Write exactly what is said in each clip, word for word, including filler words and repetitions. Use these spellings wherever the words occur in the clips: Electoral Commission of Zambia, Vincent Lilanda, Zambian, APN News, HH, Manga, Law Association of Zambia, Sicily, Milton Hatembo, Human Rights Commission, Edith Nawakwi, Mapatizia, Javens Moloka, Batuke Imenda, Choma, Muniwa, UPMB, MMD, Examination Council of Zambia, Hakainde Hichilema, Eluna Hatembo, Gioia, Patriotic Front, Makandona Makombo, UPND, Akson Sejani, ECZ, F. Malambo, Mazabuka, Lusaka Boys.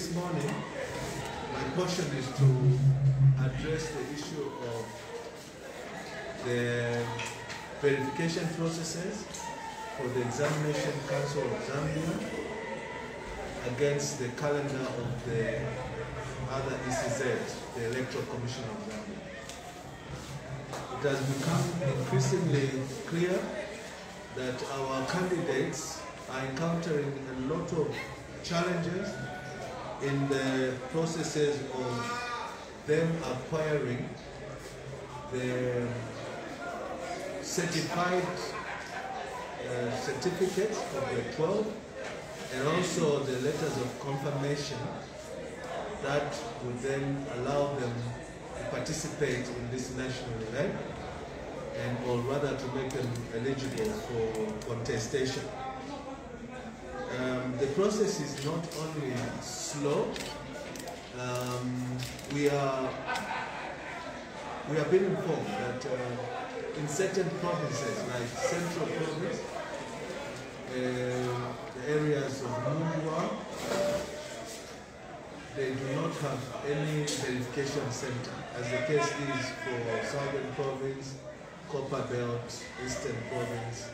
this morning, my portion is to address the issue of the verification processes for the Examination Council of Zambia against the calendar of the other E C Z, the Electoral Commission of Zambia. It has become increasingly clear that our candidates are encountering a lot of challenges in the processes of them acquiring the certified uh, certificates of the twelve and also the letters of confirmation that would then allow them to participate in this national event and or rather to make them eligible for contestation. Um, the process is not only slow, um, we are we have been informed that uh, in certain provinces like Central Province, uh, the areas of Muniwa, they do not have any verification center, as the case is for Southern Province, Copper Belt, Eastern Province,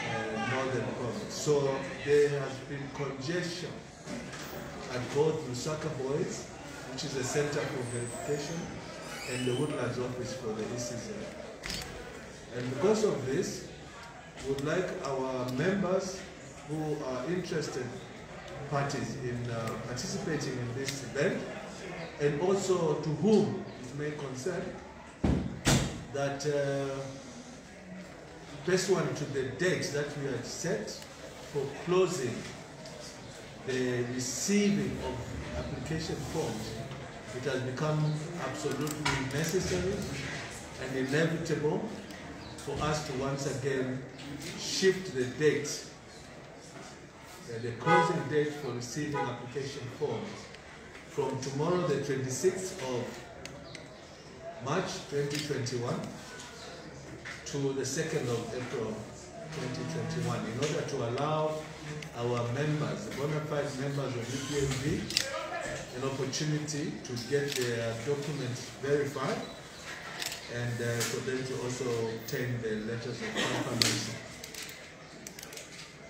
Uh, northern province. So there has been congestion at both Lusaka Boys, which is a center for verification, and the Woodlands office for the E C Z. And because of this, we would like our members who are interested parties in uh, participating in this event, and also to whom it may concern, that uh, pursuant to the date that we had set for closing the receiving of application forms, it has become absolutely necessary and inevitable for us to once again shift the date, the closing date for receiving application forms from tomorrow, the twenty-sixth of March twenty twenty-one, to the second of April twenty twenty-one, in order to allow our members, bona fide members of U P M B, an opportunity to get their documents verified and uh, for them to also obtain the letters of confirmation.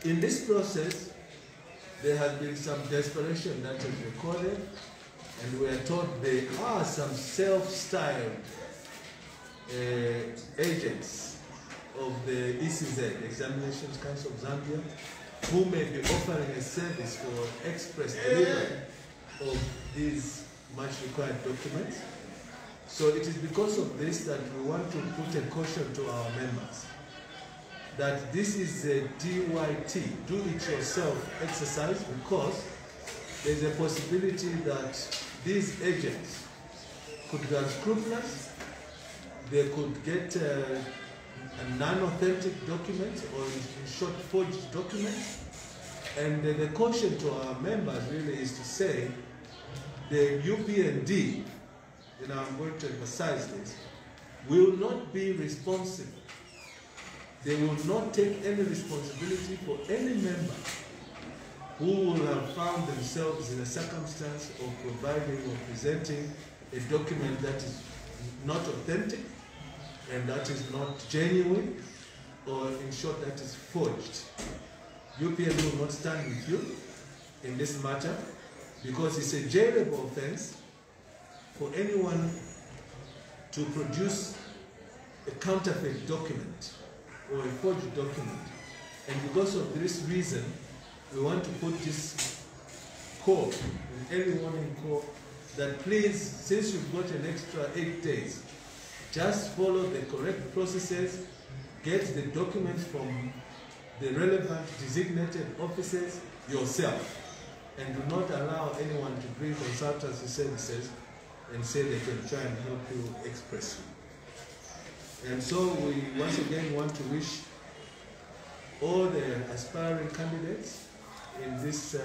In this process, there has been some desperation that is recorded, and we are told there are some self-styled Uh, agents of the E C Z, Examination Council of Zambia, who may be offering a service for express delivery of these much required documents. So it is because of this that we want to put a caution to our members that this is a D Y T, do it yourself exercise, because there's a possibility that these agents could be unscrupulous. They could get uh, a non-authentic document, or in short, forged documents. And uh, the caution to our members really is to say the U P N D, and I'm going to emphasize this, will not be responsible. They will not take any responsibility for any member who will have found themselves in a circumstance of providing or presenting a document that is not authentic, and that is not genuine, or in short, that is forged. U P M will not stand with you in this matter, because it's a jailable offense for anyone to produce a counterfeit document or a forged document. And because of this reason, we want to put this call, every warning call, that please, since you've got an extra eight days, just follow the correct processes, get the documents from the relevant designated offices yourself, and do not allow anyone to bring consultancy services and say they can try and help you expressly. And so we once again want to wish all the aspiring candidates in this uh,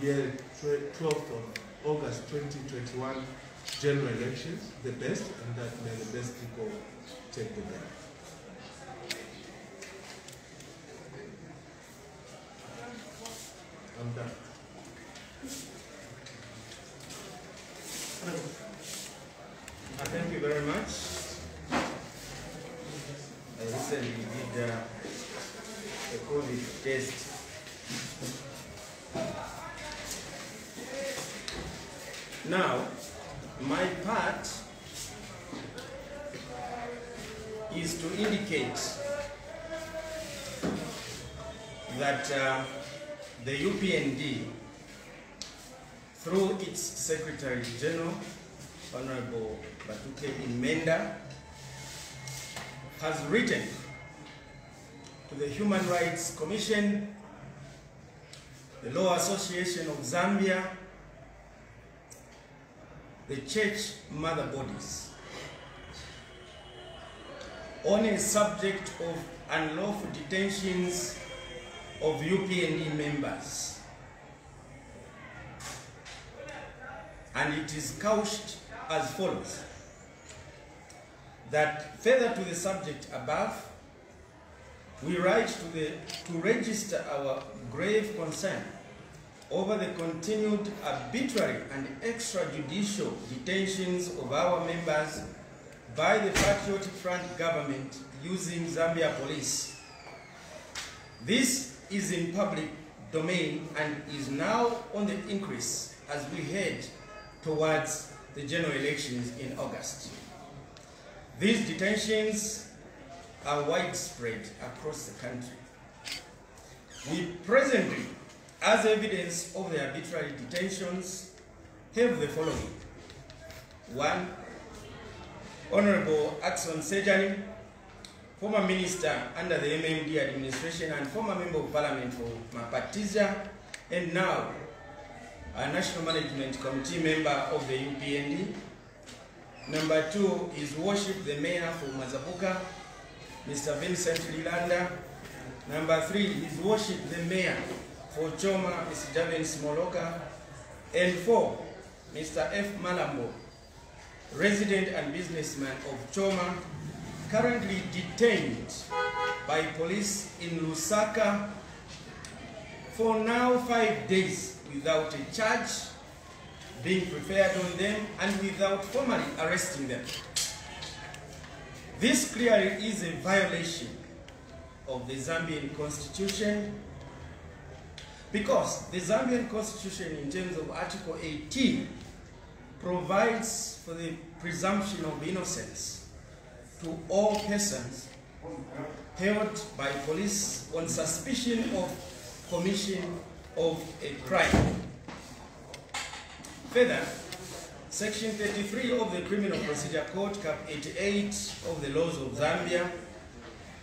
year twelfth of August twenty twenty-one general elections the best, and that may the best people take the best. I'm done. actually did uh, a COVID test. Now, my part is to indicate that uh, the U P N D, through its Secretary General, Honorable Batuke Imenda, has written to the Human Rights Commission, the Law Association of Zambia, the church mother bodies, on a subject of unlawful detentions of U P N D members. And it is couched as follows, that further to the subject above, we write to, the, to register our grave concern over the continued arbitrary and extrajudicial detentions of our members by the Patriotic Front government using Zambia police. This is in public domain and is now on the increase as we head towards the general elections in August. These detentions are widespread across the country. We presently, as evidence of the arbitrary detentions, have the following. One, Honorable Akson Sejani, former minister under the M M D administration and former member of parliament for Mapatizia, and now a national management committee member of the U P N D. Number two is worship the mayor for Mazabuka, Mister Vincent Lilanda. Number three is worship the mayor for Choma, Mister Javens Moloka. And four, Mister F. Malambo, resident and businessman of Choma, currently detained by police in Lusaka for now five days without a charge being preferred on them and without formally arresting them. This clearly is a violation of the Zambian constitution, because the Zambian constitution in terms of Article eighteen provides for the presumption of innocence to all persons held by police on suspicion of commission of a crime. Further, Section thirty-three of the Criminal Procedure Code, Cap eighty-eight of the laws of Zambia,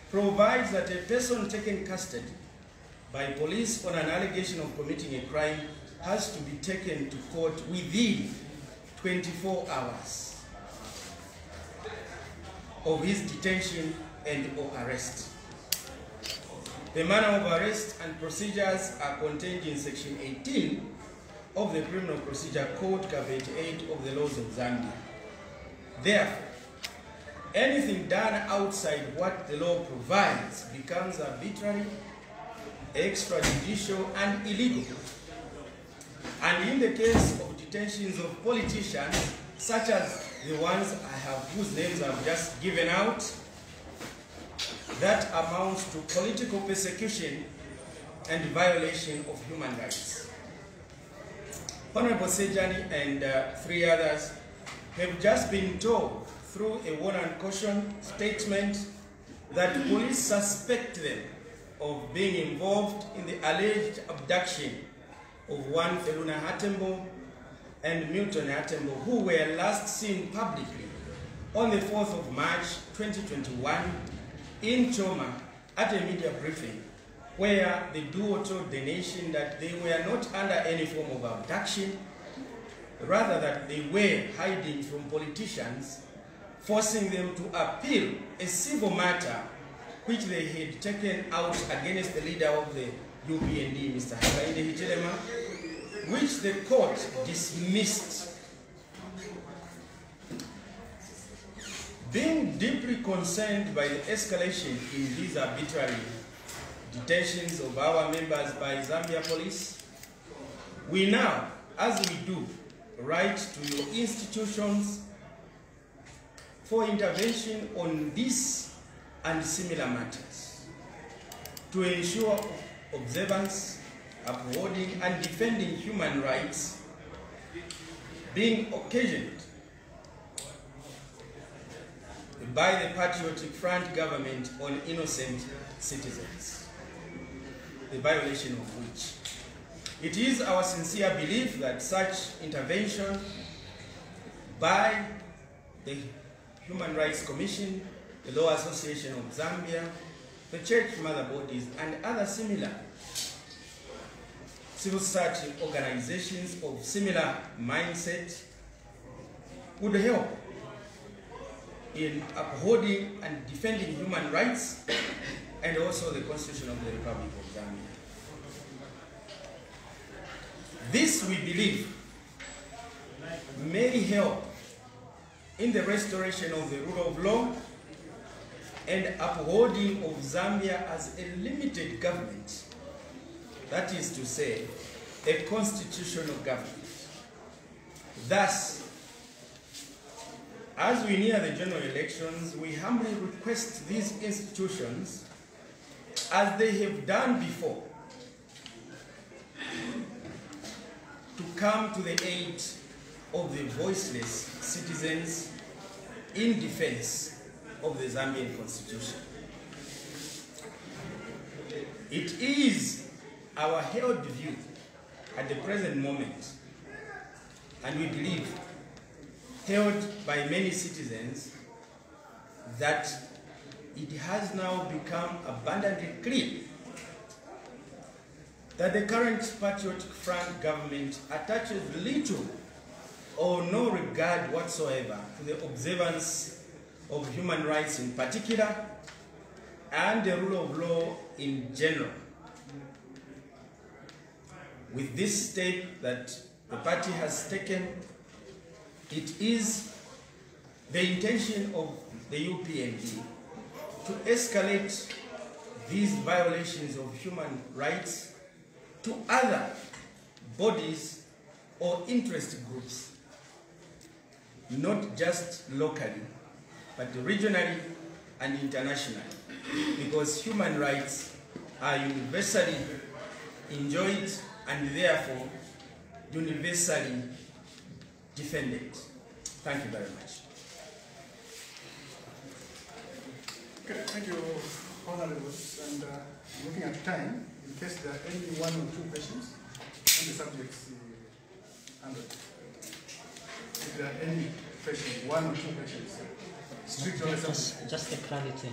provides that a person taken custody by police on an allegation of committing a crime has to be taken to court within twenty-four hours of his detention and or arrest. The manner of arrest and procedures are contained in Section eighteen of the Criminal Procedure Code, Cap eighty-eight of the laws of Zambia. Therefore, anything done outside what the law provides becomes arbitrary, extrajudicial, and illegal. And in the case of detentions of politicians, such as the ones I have, whose names I've just given out, that amounts to political persecution and violation of human rights. Honorable Sejani and uh, three others have just been told through a warn and caution statement that police suspect them of being involved in the alleged abduction of one Eluna Hatembo and Milton Hatembo, who were last seen publicly on the fourth of March twenty twenty-one in Choma at a media briefing, where the duo told the nation that they were not under any form of abduction, rather that they were hiding from politicians, forcing them to appeal a civil matter which they had taken out against the leader of the U P N D, Mister Hakainde Hichilema, which the court dismissed. Being deeply concerned by the escalation in these arbitrary detentions of our members by Zambia police, we now, as we do, write to your institutions for intervention on this and similar matters, to ensure observance, upholding and defending human rights being occasioned by the Patriotic Front government on innocent citizens, the violation of which it is our sincere belief that such intervention by the Human Rights Commission, the Law Association of Zambia, the Church Mother Bodies, and other similar civil society organizations of similar mindset would help in upholding and defending human rights and also the Constitution of the Republic of Zambia. This, we believe, may help in the restoration of the rule of law and upholding of Zambia as a limited government, that is to say, a constitutional government. Thus, as we near the general elections, we humbly request these institutions, as they have done before, to come to the aid of the voiceless citizens in defense of the Zambian Constitution. It is our held view at the present moment, and we believe held by many citizens, that it has now become abundantly clear that the current Patriotic Front government attaches little or no regard whatsoever to the observance of human rights in particular and the rule of law in general. With this step that the party has taken, it is the intention of the U P N D to escalate these violations of human rights to other bodies or interest groups, not just locally, but regionally and internationally, because human rights are universally enjoyed and therefore universally defended. Thank you very much. Okay, thank you, Honourables. And uh, looking at time, in case there are any one or two questions on the subjects handled. If there are any questions, one or two questions, strict on the subject. Just a clarity,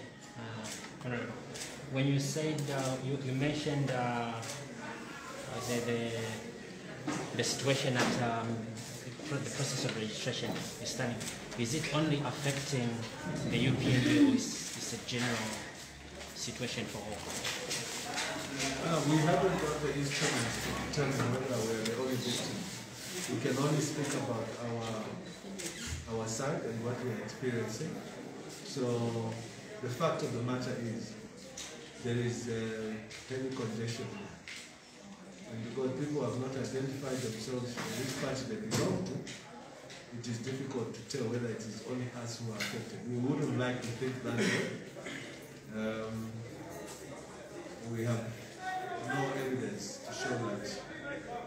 Honourable. Uh, when you said uh, you, you mentioned uh, the, the the situation at um, the process of registration is standing. Is it only affecting the U P N B or is it a general situation for all? Uh, we haven't got the instrument to determine whether we are the only victim. We can only speak about our, our side and what we are experiencing. So the fact of the matter is there is uh, heavy congestion. And because people have not identified themselves in which party they belong to, it is difficult to tell whether it is only us who are affected. We wouldn't like to think that way. Um, we have no evidence to show that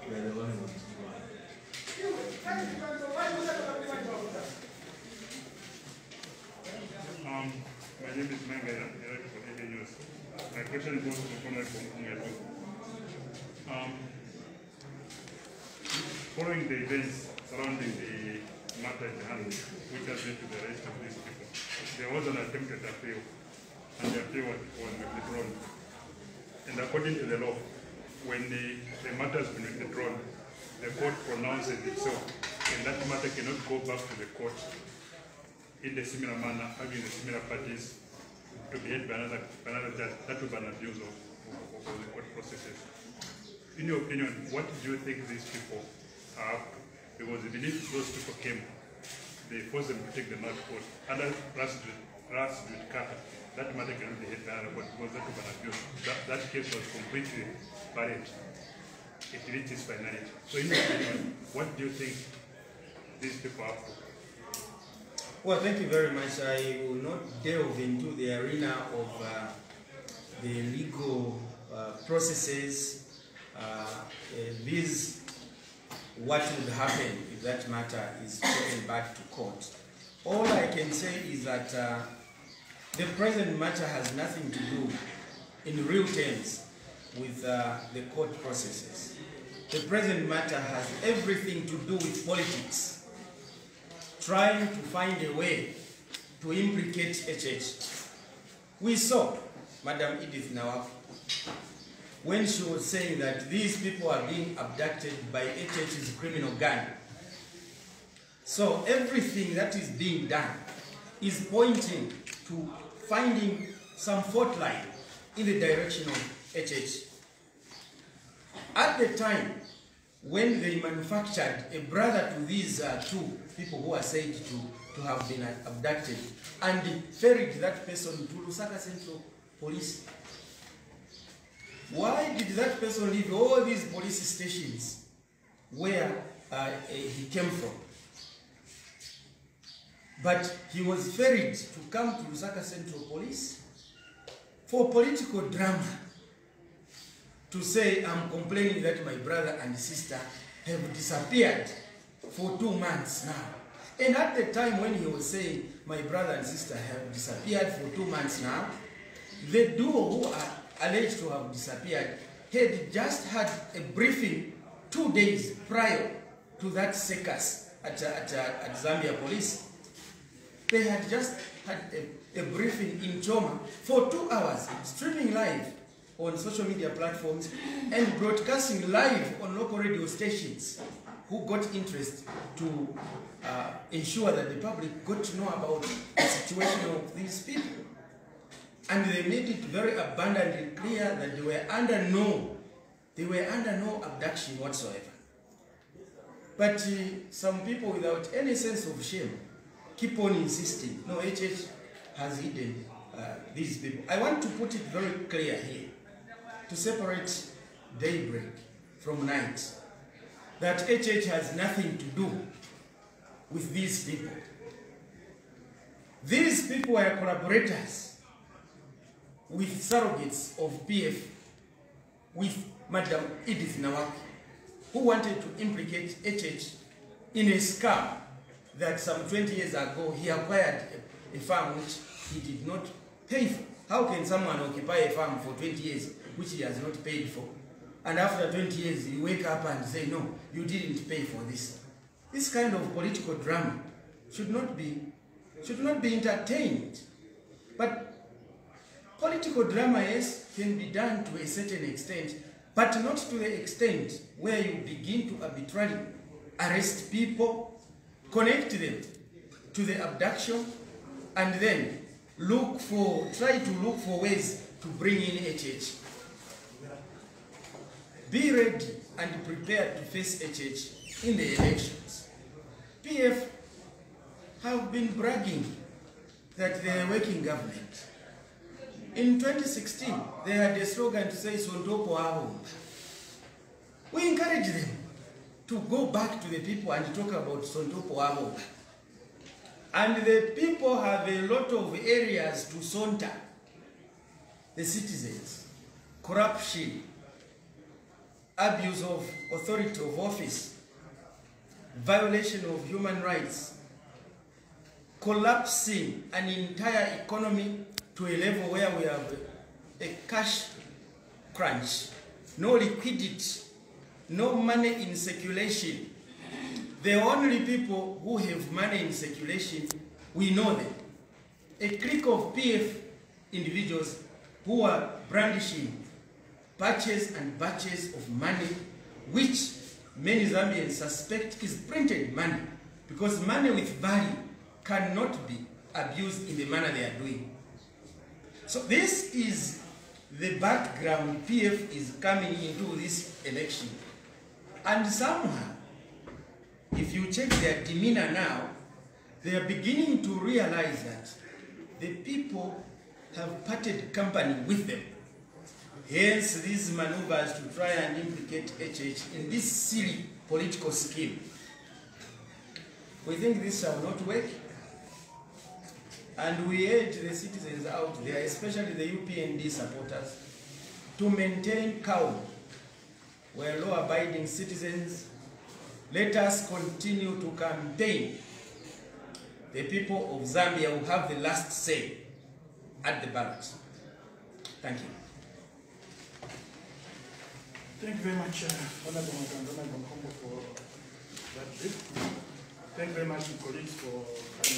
we are the only ones who are. Um, my name is Manga, director for A P N News. My question goes to the corner from Muniwa. Um, following the events surrounding the matter at hand, which has led to the arrest of these people, there was an attempted appeal, and the appeal was withdrawn. And according to the law, when the, the matter has been withdrawn, the court pronounces itself, and that matter cannot go back to the court in a similar manner, having the similar parties to be held by another judge. That would be an abuse of, of, of the court processes. In your opinion, what do you think these people are up to? Because we believe those people came, they forced them to take the North Court, other rats with Qatar. That matter cannot be hit by another court because that was an abuse. That, that case was completely buried. It reached its finality. So, in your opinion, what do you think these people are up to? Well, thank you very much. I will not delve into the arena of uh, the legal uh, processes, uh, uh, this, what would happen if that matter is taken back to court. All I can say is that uh, the present matter has nothing to do, in real terms, with uh, the court processes. The present matter has everything to do with politics, trying to find a way to implicate H H. We saw Madam Edith Nawakwi when she was saying that these people are being abducted by H H's criminal gang. So everything that is being done is pointing to finding some fault line in the direction of H H. At the time when they manufactured a brother to these uh, two people who are said to, to have been abducted and ferried that person to Lusaka Central Police, why did that person leave all these police stations where uh, he came from? But he was ferried to come to Lusaka Central Police for political drama, to say, I'm complaining that my brother and sister have disappeared for two months now. And at the time when he was saying, my brother and sister have disappeared for two months now, the duo who are alleged to have disappeared had just had a briefing two days prior to that circus at, at, at Zambia Police. They had just had a, a briefing in Choma for two hours, streaming live on social media platforms and broadcasting live on local radio stations who got interest to uh, ensure that the public got to know about the situation of these people. And they made it very abundantly clear that they were under no, they were under no abduction whatsoever. But uh, some people, without any sense of shame, keep on insisting, no, H H has hidden uh, these people. I want to put it very clear here, to separate daybreak from night, that H H has nothing to do with these people. These people are collaborators with surrogates of P F, with Madam Edith Nawakwi, who wanted to implicate H H in a scam that some twenty years ago he acquired a, a farm which he did not pay for. How can someone occupy a farm for twenty years which he has not paid for? And after twenty years, you wake up and say, no, you didn't pay for this. This kind of political drama should not be, should not be entertained. But political drama, yes, can be done to a certain extent, but not to the extent where you begin to arbitrarily arrest people, connect them to the abduction, and then look for, try to look for ways to bring in H H. Be ready and prepared to face H H in the elections. P F have been bragging that they are working government. In twenty sixteen, they had a slogan to say, Sondopo Amo. We encourage them to go back to the people and talk about Sondopo Amo. And the people have a lot of areas to saunter. The citizens, corruption, abuse of authority of office, violation of human rights, collapsing an entire economy to a level where we have a cash crunch, no liquidity, no money in circulation. The only people who have money in circulation, we know them. A clique of P F individuals who are brandishing batches and batches of money, which many Zambians suspect is printed money, because money with value cannot be abused in the manner they are doing. So this is the background P F is coming into this election. And somehow, if you check their demeanor now, they are beginning to realize that the people have parted company with them. Hence these maneuvers to try and implicate H H in this silly political scheme. We think this shall not work. And we urge the citizens out there, especially the U P N D supporters, to maintain calm. We're law-abiding citizens. Let us continue to campaign. The people of Zambia will have the last say at the balance. Thank you. Thank you very much, Honorable Makandona Makombo, for that brief. Thank you very much, colleagues, for coming.